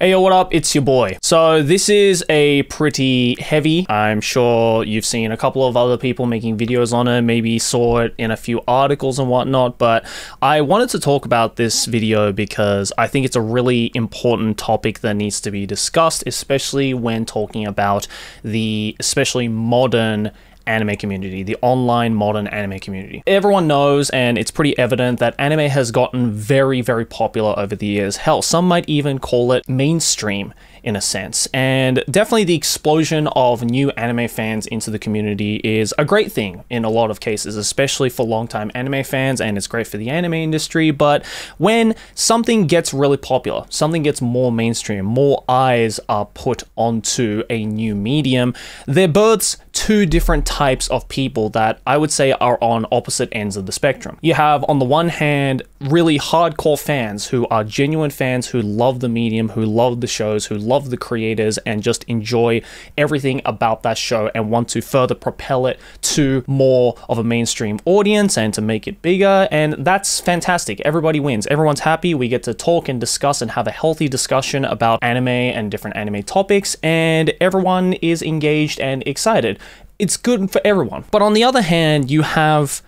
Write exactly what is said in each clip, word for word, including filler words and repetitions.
Hey yo, what up? It's your boy. So this is a pretty heavy. I'm sure you've seen a couple of other people making videos on it, maybe saw it in a few articles and whatnot, but I wanted to talk about this video because I think it's a really important topic that needs to be discussed, especially when talking about the especially modern anime community, the online modern anime community. Everyone knows, and it's pretty evident, that anime has gotten very, very popular over the years. Hell, some might even call it mainstream in a sense. And definitely the explosion of new anime fans into the community is a great thing in a lot of cases, especially for longtime anime fans, and it's great for the anime industry. But when something gets really popular, something gets more mainstream, more eyes are put onto a new medium, there births two different types of people that I would say are on opposite ends of the spectrum. You have, on the one hand, really hardcore fans who are genuine fans who love the medium, who love the shows, who love Love the creators and just enjoy everything about that show and want to further propel it to more of a mainstream audience and to make it bigger. And that's fantastic. Everybody wins. Everyone's happy. We get to talk and discuss and have a healthy discussion about anime and different anime topics, and everyone is engaged and excited. It's good for everyone. But on the other hand, you have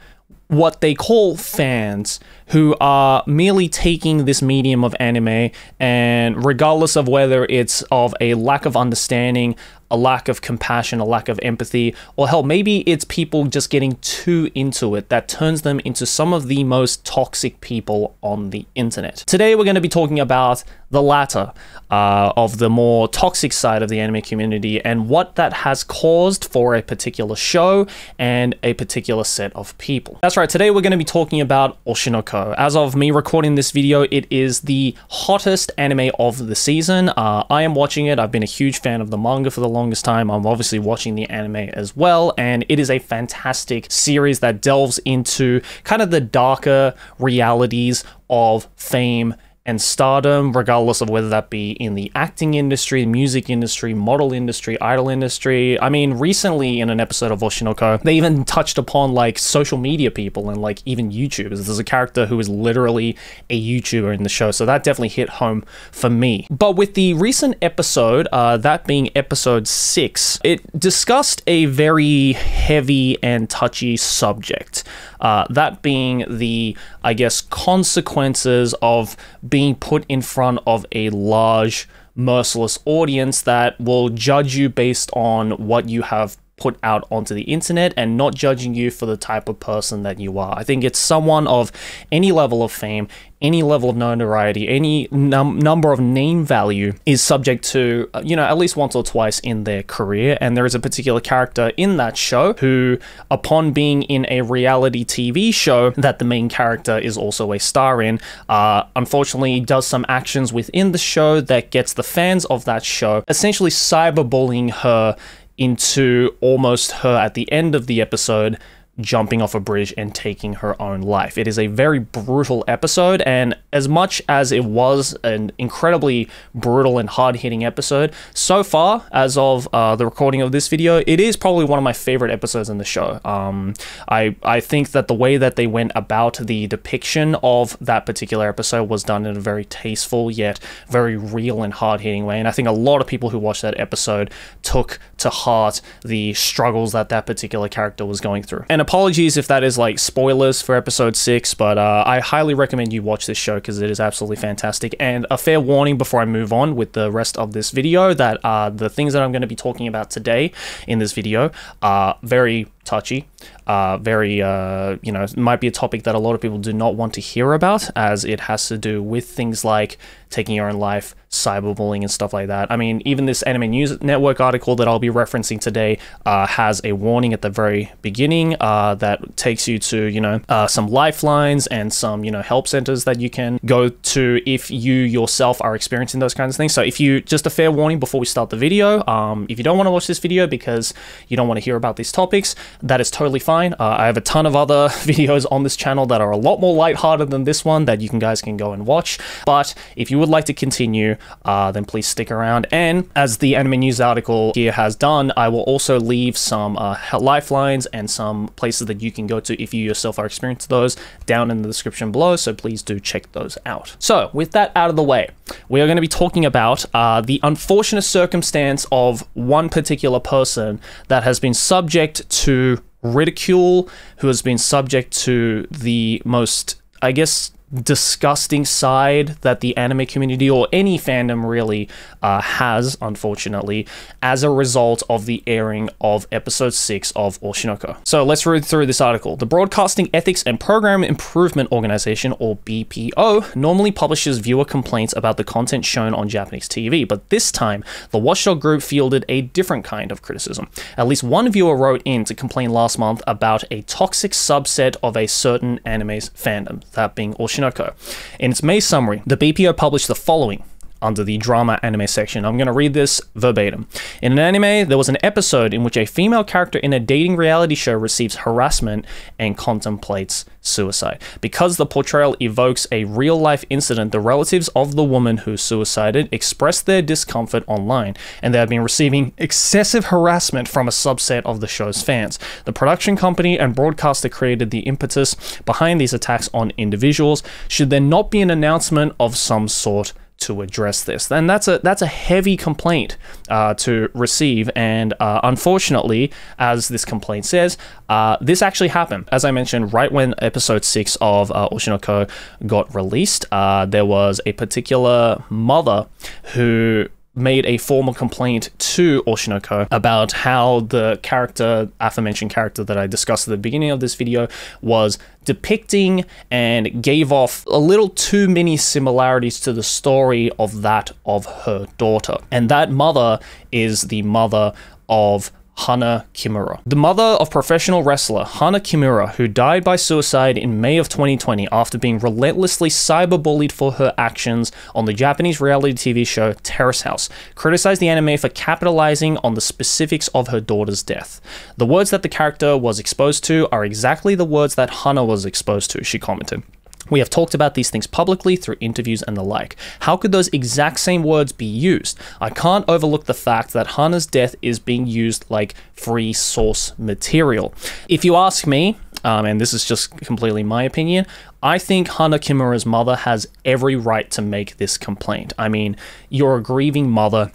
what they call fans who are merely taking this medium of anime, and regardless of whether it's of a lack of understanding, a lack of compassion, a lack of empathy, or hell, maybe it's people just getting too into it, that turns them into some of the most toxic people on the internet. Today, we're going to be talking about the latter uh, of the more toxic side of the anime community and what that has caused for a particular show and a particular set of people. That's right, today we're going to be talking about Oshi no Ko. As of me recording this video, it is the hottest anime of the season. Uh, I am watching it. I've been a huge fan of the manga for the longest time. I'm obviously watching the anime as well, and it is a fantastic series that delves into kind of the darker realities of fame and stardom, regardless of whether that be in the acting industry, music industry, model industry, idol industry. I mean, recently in an episode of Oshi no Ko, they even touched upon like social media people and like even YouTubers. There's a character who is literally a YouTuber in the show, so that definitely hit home for me. But with the recent episode, uh, that being episode six, it discussed a very heavy and touchy subject. Uh, that being the, I guess, consequences of being being put in front of a large, merciless audience that will judge you based on what you have put out onto the internet and not judging you for the type of person that you are. I think it's someone of any level of fame, any level of notoriety, any num number of name value is subject to, you know, at least once or twice in their career. And there is a particular character in that show who, upon being in a reality T V show that the main character is also a star in, uh, unfortunately does some actions within the show that gets the fans of that show essentially cyberbullying her into almost her, at the end of the episode, jumping off a bridge and taking her own life. It is a very brutal episode, and as much as it was an incredibly brutal and hard-hitting episode, so far, as of uh, the recording of this video, it is probably one of my favorite episodes in the show. Um, I, I think that the way that they went about the depiction of that particular episode was done in a very tasteful, yet very real and hard-hitting way, and I think a lot of people who watched that episode took to heart the struggles that that particular character was going through. And apologies if that is like spoilers for episode six, but uh, I highly recommend you watch this show because it is absolutely fantastic. And a fair warning before I move on with the rest of this video that uh, the things that I'm going to be talking about today in this video are very touchy, uh, very, uh, you know, might be a topic that a lot of people do not want to hear about, as it has to do with things like taking your own life, cyberbullying and stuff like that. I mean, even this Anime News Network article that I'll be referencing today uh, has a warning at the very beginning uh, that takes you to, you know, uh, some lifelines and some, you know, help centers that you can go to if you yourself are experiencing those kinds of things. So if you, just a fair warning before we start the video, um, if you don't want to watch this video because you don't want to hear about these topics, that is totally fine. Uh, I have a ton of other videos on this channel that are a lot more lighthearted than this one that you can guys can go and watch. But if you would like to continue, uh, then please stick around. And as the Anime News article here has done, I will also leave some uh, lifelines and some places that you can go to if you yourself are experienced those down in the description below. So please do check those out. So with that out of the way, we are going to be talking about uh, the unfortunate circumstance of one particular person that has been subject to ridicule, who has been subject to the most, I guess, disgusting side that the anime community or any fandom really uh, has, unfortunately, as a result of the airing of episode six of Oshi no Ko. So let's read through this article. The Broadcasting Ethics and Program Improvement Organization, or B P O, normally publishes viewer complaints about the content shown on Japanese T V, but this time the watchdog group fielded a different kind of criticism. At least one viewer wrote in to complain last month about a toxic subset of a certain anime's fandom, that being Oshi no Ko. In its May summary, the B P O published the following under the drama anime section. I'm going to read this verbatim. In an anime, there was an episode in which a female character in a dating reality show receives harassment and contemplates suicide. Because the portrayal evokes a real-life incident, the relatives of the woman who suicided expressed their discomfort online, and they have been receiving excessive harassment from a subset of the show's fans. The production company and broadcaster created the impetus behind these attacks on individuals. Should there not be an announcement of some sort to address this? Then that's a that's a heavy complaint uh, to receive, and uh, unfortunately, as this complaint says, uh, this actually happened. As I mentioned, right when episode six of uh, Oshi no Ko got released, uh, there was a particular mother who made a formal complaint to Oshi no Ko about how the character, aforementioned character that I discussed at the beginning of this video, was depicting and gave off a little too many similarities to the story of that of her daughter. And that mother is the mother of Hana Kimura. The mother of professional wrestler Hana Kimura, who died by suicide in May of twenty twenty after being relentlessly cyberbullied for her actions on the Japanese reality T V show Terrace House, criticized the anime for capitalizing on the specifics of her daughter's death. The words that the character was exposed to are exactly the words that Hana was exposed to, she commented. We have talked about these things publicly through interviews and the like. How could those exact same words be used? I can't overlook the fact that Hana's death is being used like free source material. If you ask me, um, and this is just completely my opinion, I think Hana Kimura's mother has every right to make this complaint. I mean, you're a grieving mother.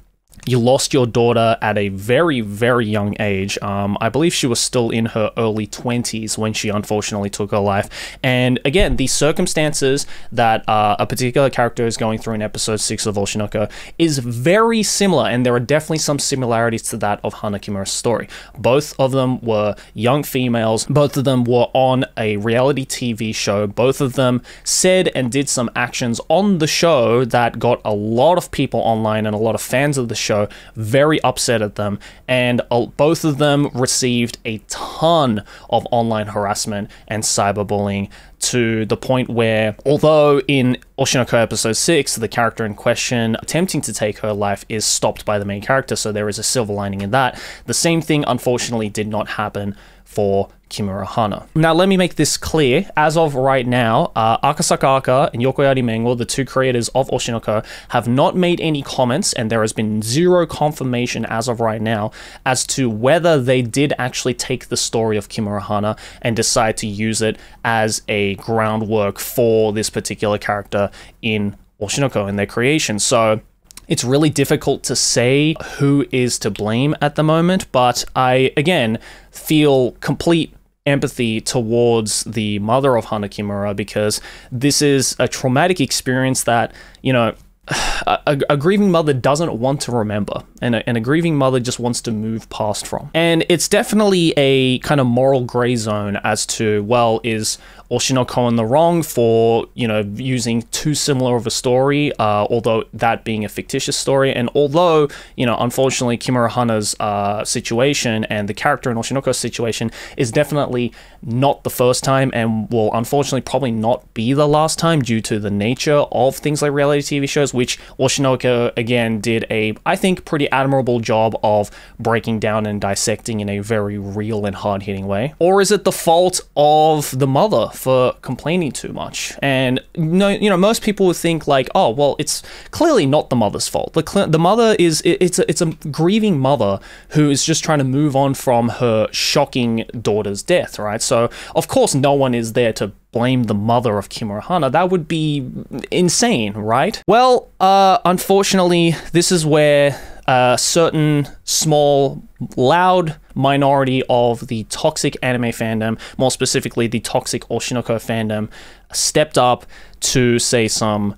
You lost your daughter at a very, very young age. Um, I believe she was still in her early twenties when she unfortunately took her life. And again, the circumstances that uh, a particular character is going through in episode six of Oshi no Ko is very similar, and there are definitely some similarities to that of Hana Kimura's story. Both of them were young females. Both of them were on a reality T V show. Both of them said and did some actions on the show that got a lot of people online and a lot of fans of the show Show, very upset at them, and both of them received a ton of online harassment and cyberbullying, to the point where, although in Oshi no Ko episode six, the character in question attempting to take her life is stopped by the main character, so there is a silver lining in that, the same thing unfortunately did not happen for Kimura Hana. Now, let me make this clear. As of right now, uh, Akasaka Aka and Yokoyari Mengo, the two creators of Oshi no Ko, have not made any comments, and there has been zero confirmation as of right now as to whether they did actually take the story of Kimura Hana and decide to use it as a groundwork for this particular character in Oshi no Ko and their creation. So it's really difficult to say who is to blame at the moment, but I, again, feel complete empathy towards the mother of Hana Kimura, because this is a traumatic experience that, you know, a, a grieving mother doesn't want to remember, and a, and a grieving mother just wants to move past from. And it's definitely a kind of moral gray zone as to, well, is Oshi no Ko in the wrong for, you know, using too similar of a story, uh, although that being a fictitious story. And although, you know, unfortunately, Kimura Hana's uh, situation and the character in Oshi no Ko's situation is definitely not the first time, and will unfortunately probably not be the last time, due to the nature of things like reality T V shows, shows, which Oshi no Ko again did a, I think, pretty admirable job of breaking down and dissecting in a very real and hard-hitting way. Or is it the fault of the mother for complaining too much? And no, you know, most people would think like, oh, well, it's clearly not the mother's fault. The the mother is it, it's a, it's a grieving mother who is just trying to move on from her shocking daughter's death, right? So of course, no one is there to blame the mother of Kimura Hana. That would be insane, right? Well, uh, unfortunately, this is where a certain small, loud minority of the toxic anime fandom, more specifically the toxic Oshi no Ko fandom, stepped up to say some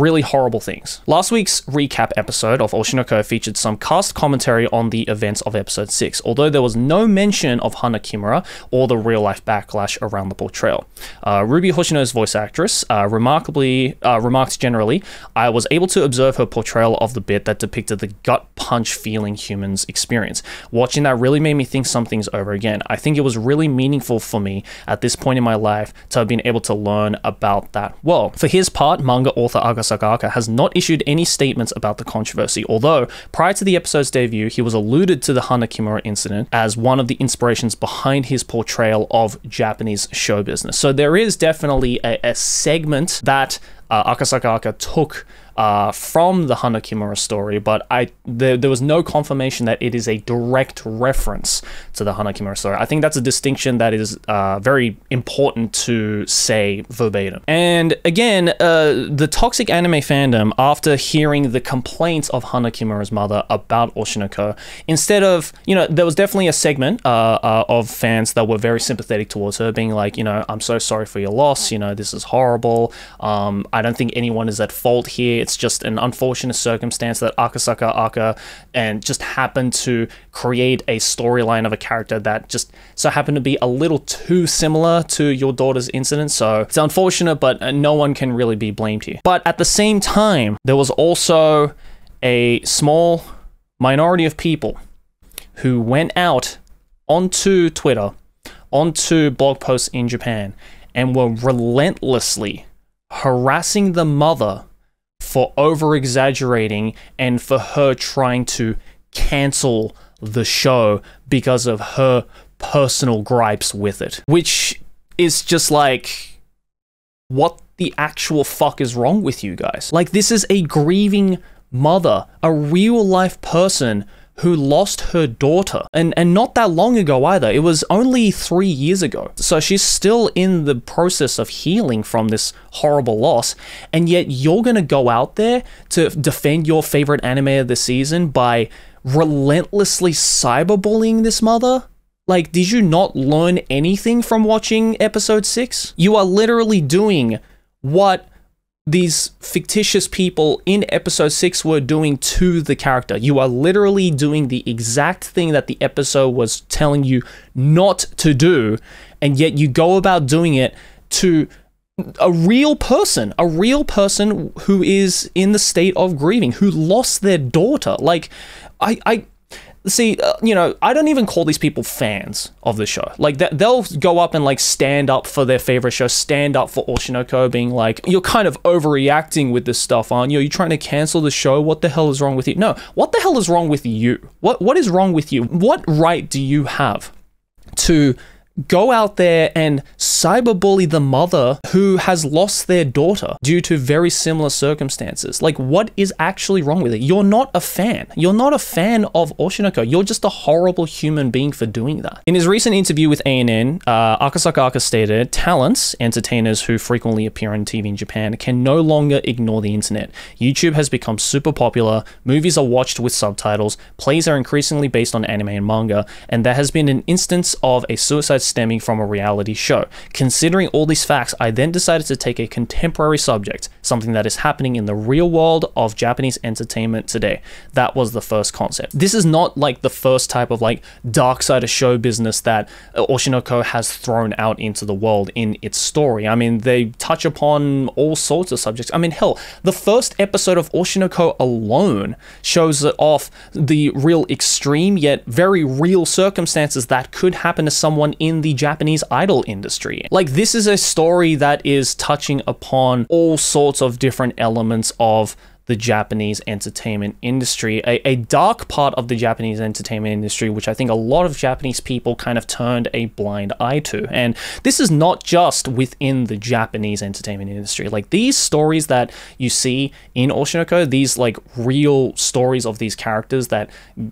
really horrible things. Last week's recap episode of Oshi no Ko featured some cast commentary on the events of episode six, although there was no mention of Hana Kimura or the real-life backlash around the portrayal. Uh, Ruby Hoshino's voice actress uh, remarkably uh, remarked generally, I was able to observe her portrayal of the bit that depicted the gut-punch feeling humans experience. Watching that really made me think some things over again. I think it was really meaningful for me at this point in my life to have been able to learn about that world. For his part, manga author Akasaka Aka has not issued any statements about the controversy, although prior to the episode's debut, he was alluded to the Hana Kimura incident as one of the inspirations behind his portrayal of Japanese show business. So there is definitely a, a segment that uh, Akasaka Aka took Uh, from the Hana Kimura story, but I there, there was no confirmation that it is a direct reference to the Hana Kimura story. I think that's a distinction that is uh, very important to say verbatim. And again, uh, the toxic anime fandom, after hearing the complaints of Hana Kimura's mother about Oshi no Ko, instead of, you know, there was definitely a segment uh, uh, of fans that were very sympathetic towards her, being like, you know, I'm so sorry for your loss, you know, this is horrible, um, I don't think anyone is at fault here, it's just an unfortunate circumstance that Akasaka Aka and just happened to create a storyline of a character that just so happened to be a little too similar to your daughter's incident. So it's unfortunate, but no one can really be blamed here. But at the same time, there was also a small minority of people who went out onto Twitter, onto blog posts in Japan, and were relentlessly harassing the mother for over-exaggerating and for her trying to cancel the show because of her personal gripes with it. Which is just like, what the actual fuck is wrong with you guys? Like, this is a grieving mother, a real-life person who lost her daughter, and and not that long ago either. It was only three years ago. So she's still in the process of healing from this horrible loss, and yet you're gonna go out there to defend your favorite anime of the season by relentlessly cyberbullying this mother? Like, did you not learn anything from watching episode six? You are literally doing what these fictitious people in episode six were doing to the character. You are literally doing the exact thing that the episode was telling you not to do, and yet you go about doing it to a real person, a real person who is in the state of grieving, who lost their daughter. Like, I... I See, uh, you know, I don't even call these people fans of the show. Like, th they'll go up and, like, stand up for their favorite show, stand up for Oshi no Ko, being like, you're kind of overreacting with this stuff, aren't you? You're trying to cancel the show. What the hell is wrong with you? No, what the hell is wrong with you? What What is wrong with you? What right do you have to go out there and cyberbully the mother who has lost their daughter due to very similar circumstances? Like, what is actually wrong with it? You're not a fan. You're not a fan of Oshi no Ko. You're just a horrible human being for doing that. In his recent interview with A N N, uh, Akasaka Aka stated, talents, entertainers who frequently appear on T V in Japan, can no longer ignore the internet. YouTube has become super popular, movies are watched with subtitles, plays are increasingly based on anime and manga, and there has been an instance of a suicide stemming from a reality show. Considering all these facts, I then decided to take a contemporary subject, something that is happening in the real world of Japanese entertainment today. That was the first concept. This is not like the first type of like dark side of show business that Oshi no Ko has thrown out into the world in its story. I mean, they touch upon all sorts of subjects. I mean, hell, the first episode of Oshi no Ko alone shows off the real extreme yet very real circumstances that could happen to someone in the Japanese idol industry. Like, this is a story that is touching upon all sorts of different elements of the Japanese entertainment industry, a, a dark part of the Japanese entertainment industry, which I think a lot of Japanese people kind of turned a blind eye to. And this is not just within the Japanese entertainment industry. Like, these stories that you see in Oshi no Ko, these like real stories of these characters that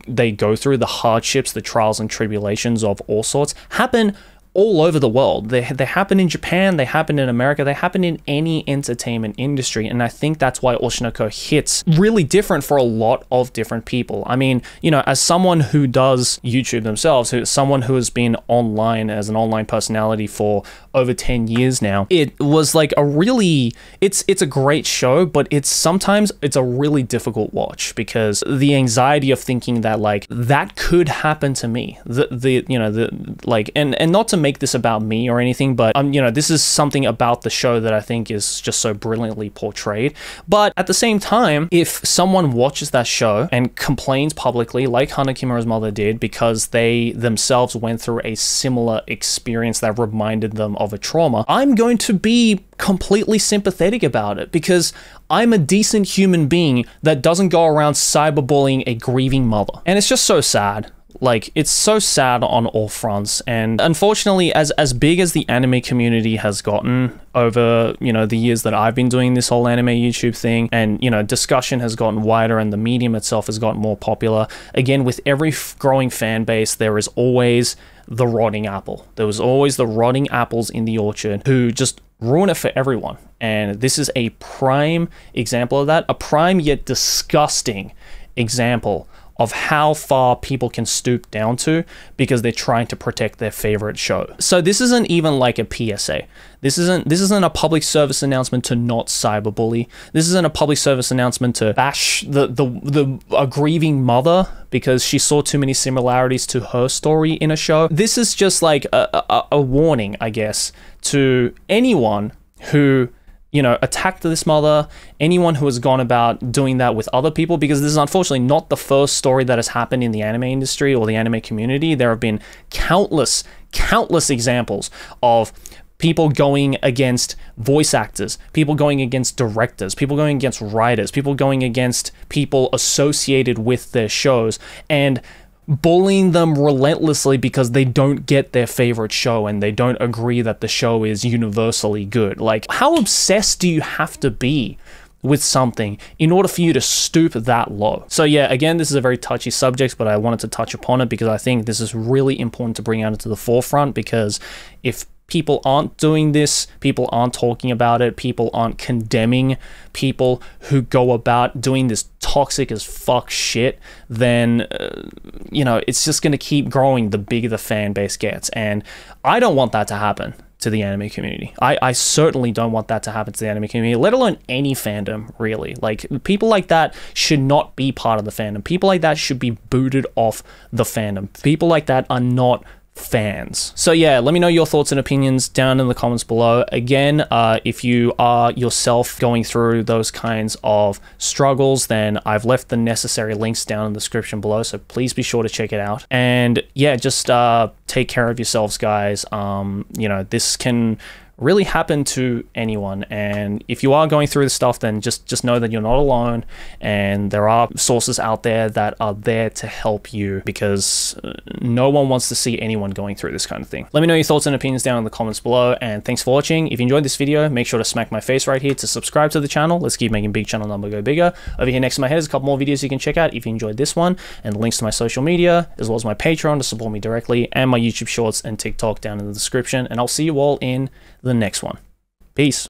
they go through, the hardships, the trials and tribulations of all sorts, happen all over the world. They, they happen in Japan, they happen in America, they happen in any entertainment industry. And I think that's why Oshi no Ko hits really different for a lot of different people. I mean, you know, as someone who does YouTube themselves, who someone who has been online as an online personality for over ten years now, it was like a really, it's, it's a great show, but it's sometimes it's a really difficult watch because the anxiety of thinking that like, that could happen to me. The, the you know, the like, and, and not to make this about me or anything, but um you know, this is something about the show that I think is just so brilliantly portrayed. But at the same time, if someone watches that show and complains publicly like Hana Kimura's mother did because they themselves went through a similar experience that reminded them of a trauma, I'm going to be completely sympathetic about it because I'm a decent human being that doesn't go around cyberbullying a grieving mother. And it's just so sad. Like, it's so sad on all fronts. And unfortunately, as as big as the anime community has gotten over, you know, the years that I've been doing this whole anime YouTube thing, and, you know, discussion has gotten wider and the medium itself has gotten more popular. Again, with every growing fan base, there is always the rotting apple. There was always the rotting apples in the orchard who just ruin it for everyone. And this is a prime example of that, a prime yet disgusting example of how far people can stoop down to because they're trying to protect their favorite show. So this isn't even like a P S A. This isn't this isn't a public service announcement to not cyberbully. This isn't a public service announcement to bash the the the a grieving mother because she saw too many similarities to her story in a show. This is just like a a, a warning, I guess, to anyone who, you know, attacked this mother, anyone who has gone about doing that with other people, because this is unfortunately not the first story that has happened in the anime industry or the anime community. There have been countless, countless examples of people going against voice actors, people going against directors, people going against writers, people going against people associated with their shows, and bullying them relentlessly because they don't get their favorite show and they don't agree that the show is universally good. Like, how obsessed do you have to be with something in order for you to stoop that low? So yeah, again, this is a very touchy subject, but I wanted to touch upon it because I think this is really important to bring out into the forefront, because if people aren't doing this, people aren't talking about it, people aren't condemning people who go about doing this toxic as fuck shit, then, uh, you know, it's just going to keep growing the bigger the fan base gets. And I don't want that to happen to the anime community. I, I certainly don't want that to happen to the anime community, let alone any fandom, really. Like, people like that should not be part of the fandom. People like that should be booted off the fandom. People like that are not fans. So yeah, let me know your thoughts and opinions down in the comments below. Again, uh, if you are yourself going through those kinds of struggles, then I've left the necessary links down in the description below, so please be sure to check it out. And yeah, just uh, take care of yourselves, guys. Um, you know, this can really happen to anyone, and if you are going through this stuff, then just just know that you're not alone, and there are sources out there that are there to help you, because no one wants to see anyone going through this kind of thing. Let me know your thoughts and opinions down in the comments below, and thanks for watching. If you enjoyed this video, make sure to smack my face right here to subscribe to the channel. Let's keep making big channel number go bigger. Over here next to my head is a couple more videos you can check out if you enjoyed this one, and links to my social media as well as my Patreon to support me directly, and my YouTube shorts and TikTok down in the description, and I'll see you all in the next one. Peace.